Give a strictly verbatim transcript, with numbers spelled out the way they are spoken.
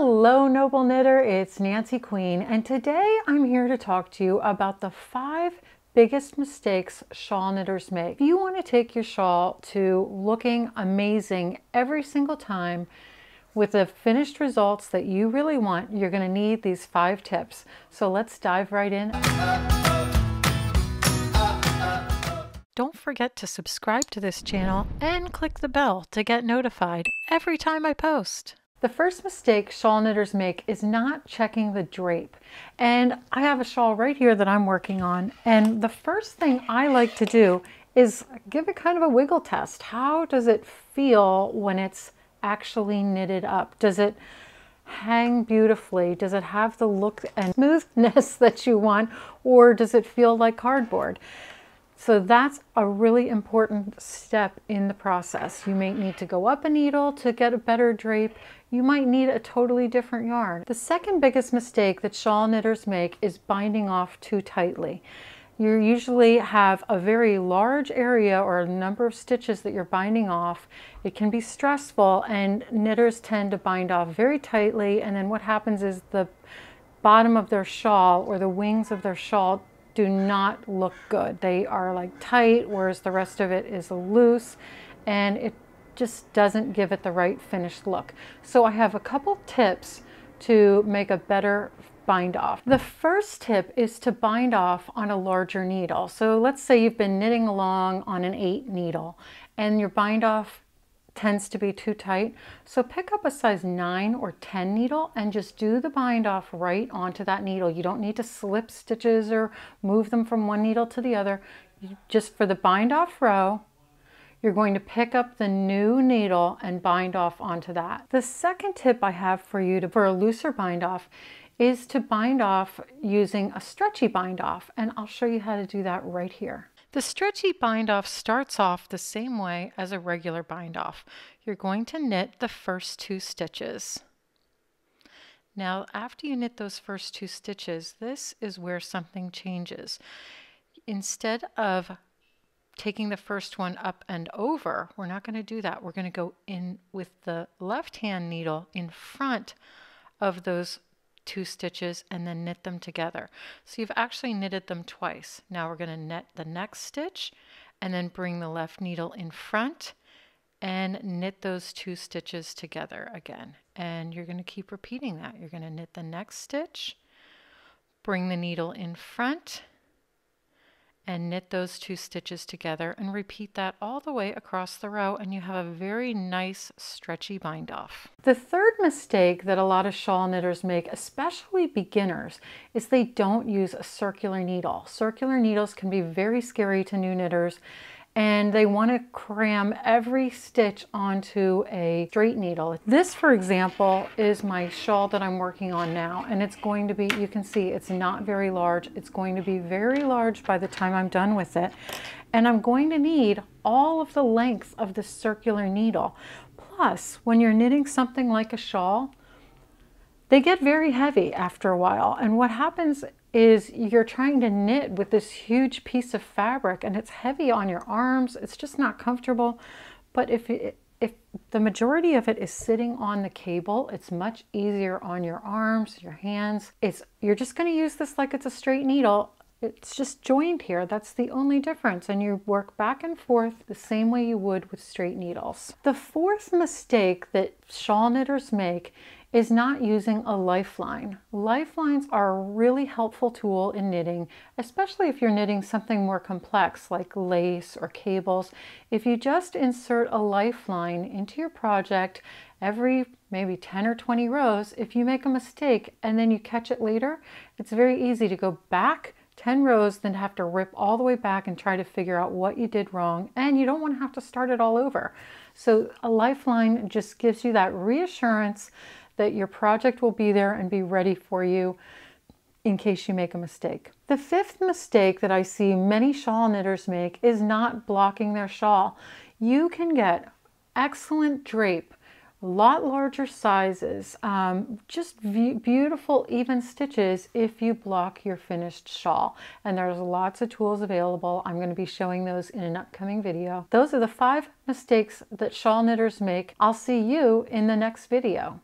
Hello Noble Knitter, it's Nancy Queen, and today I'm here to talk to you about the five biggest mistakes shawl knitters make. If you want to take your shawl to looking amazing every single time with the finished results that you really want, you're going to need these five tips. So let's dive right in. Don't forget to subscribe to this channel and click the bell to get notified every time I post. The first mistake shawl knitters make is not checking the drape. And I have a shawl right here that I'm working on. And the first thing I like to do is give it kind of a wiggle test. How does it feel when it's actually knitted up? Does it hang beautifully? Does it have the look and smoothness that you want? Or does it feel like cardboard? So that's a really important step in the process. You may need to go up a needle to get a better drape. You might need a totally different yarn. The second biggest mistake that shawl knitters make is binding off too tightly. You usually have a very large area or a number of stitches that you're binding off. It can be stressful, and knitters tend to bind off very tightly, and then what happens is the bottom of their shawl or the wings of their shawl do not look good. They are like tight, whereas the rest of it is loose, and it just doesn't give it the right finished look. So I have a couple tips to make a better bind off. The first tip is to bind off on a larger needle. So let's say you've been knitting along on an eight needle and your bind off tends to be too tight. So pick up a size nine or ten needle and just do the bind off right onto that needle. You don't need to slip stitches or move them from one needle to the other. You just, for the bind off row, you're going to pick up the new needle and bind off onto that. The second tip I have for you to, for a looser bind off is to bind off using a stretchy bind off, and I'll show you how to do that right here. The stretchy bind off starts off the same way as a regular bind off. You're going to knit the first two stitches. Now, after you knit those first two stitches, this is where something changes. Instead of taking the first one up and over, we're not going to do that. We're going to go in with the left-hand needle in front of those two stitches and then knit them together. So you've actually knitted them twice. Now we're going to knit the next stitch and then bring the left needle in front and knit those two stitches together again. And you're going to keep repeating that. You're going to knit the next stitch, bring the needle in front, and knit those two stitches together, and repeat that all the way across the row, and you have a very nice stretchy bind off. The third mistake that a lot of shawl knitters make, especially beginners, is they don't use a circular needle. Circular needles can be very scary to new knitters, and they want to cram every stitch onto a straight needle. This, for example, is my shawl that I'm working on now, and it's going to be, you can see it's not very large. It's going to be very large by the time I'm done with it, and I'm going to need all of the length of the circular needle. Plus, when you're knitting something like a shawl, they get very heavy after a while, and what happens is you're trying to knit with this huge piece of fabric and it's heavy on your arms. It's just not comfortable. But if it, if the majority of it is sitting on the cable, it's much easier on your arms, your hands. It's, you're just going to use this like it's a straight needle. It's just joined here. That's the only difference. And you work back and forth the same way you would with straight needles. The fourth mistake that shawl knitters make is not using a lifeline. Lifelines are a really helpful tool in knitting, especially if you're knitting something more complex like lace or cables. If you just insert a lifeline into your project every maybe ten or twenty rows, if you make a mistake and then you catch it later, it's very easy to go back ten rows, then have to rip all the way back and try to figure out what you did wrong, and you don't want to have to start it all over. So a lifeline just gives you that reassurance that your project will be there and be ready for you in case you make a mistake. The fifth mistake that I see many shawl knitters make is not blocking their shawl. You can get excellent drape, a lot larger sizes, um, just beautiful even stitches if you block your finished shawl. And there's lots of tools available. I'm going to be showing those in an upcoming video. Those are the five mistakes that shawl knitters make. I'll see you in the next video.